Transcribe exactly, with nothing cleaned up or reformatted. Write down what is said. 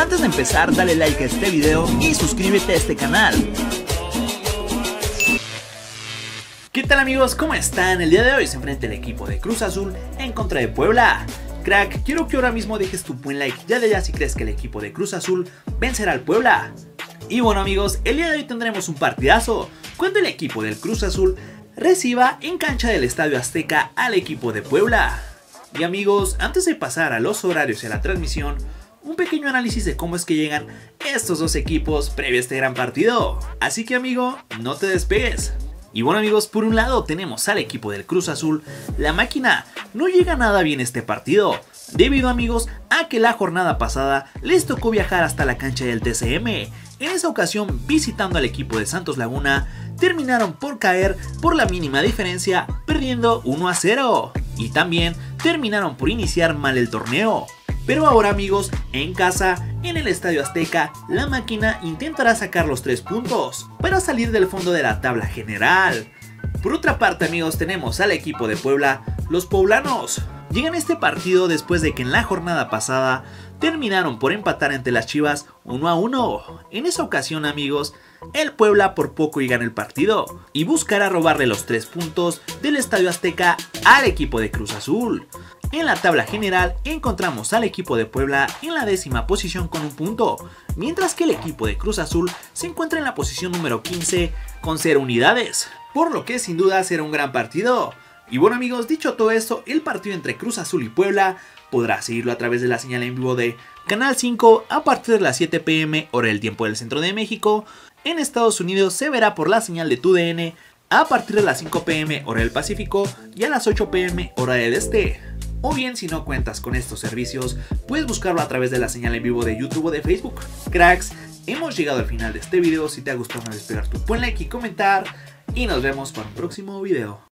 Antes de empezar, dale like a este video y suscríbete a este canal. ¿Qué tal amigos? ¿Cómo están? El día de hoy se enfrenta el equipo de Cruz Azul en contra de Puebla. Crack, quiero que ahora mismo dejes tu buen like ya de allá si crees que el equipo de Cruz Azul vencerá al Puebla. Y bueno amigos, el día de hoy tendremos un partidazo cuando el equipo del Cruz Azul reciba en cancha del Estadio Azteca al equipo de Puebla. Y amigos, antes de pasar a los horarios y a la transmisión, un pequeño análisis de cómo es que llegan estos dos equipos previo a este gran partido. Así que amigo, no te despegues. Y bueno amigos, por un lado tenemos al equipo del Cruz Azul, la máquina no llega nada bien este partido, debido amigos a que la jornada pasada les tocó viajar hasta la cancha del T C M, en esa ocasión visitando al equipo de Santos Laguna, terminaron por caer por la mínima diferencia perdiendo uno a cero y también terminaron por iniciar mal el torneo. Pero ahora amigos, en casa, en el Estadio Azteca, la máquina intentará sacar los tres puntos para salir del fondo de la tabla general. Por otra parte amigos, tenemos al equipo de Puebla, los poblanos. Llegan a este partido después de que en la jornada pasada terminaron por empatar ante las Chivas uno a uno. En esa ocasión amigos, el Puebla por poco y gana el partido y buscará robarle los tres puntos del Estadio Azteca al equipo de Cruz Azul. En la tabla general encontramos al equipo de Puebla en la décima posición con un punto, mientras que el equipo de Cruz Azul se encuentra en la posición número quince con cero unidades, por lo que sin duda será un gran partido. Y bueno amigos, dicho todo esto, el partido entre Cruz Azul y Puebla podrá seguirlo a través de la señal en vivo de Canal cinco a partir de las siete pm hora del tiempo del centro de México. En Estados Unidos se verá por la señal de T U D N a partir de las cinco pm hora del Pacífico y a las ocho pm hora del Este. O bien, si no cuentas con estos servicios, puedes buscarlo a través de la señal en vivo de YouTube o de Facebook. Cracks, hemos llegado al final de este video. Si te ha gustado, no olvides pegar tu buen like y comentar. Y nos vemos para un próximo video.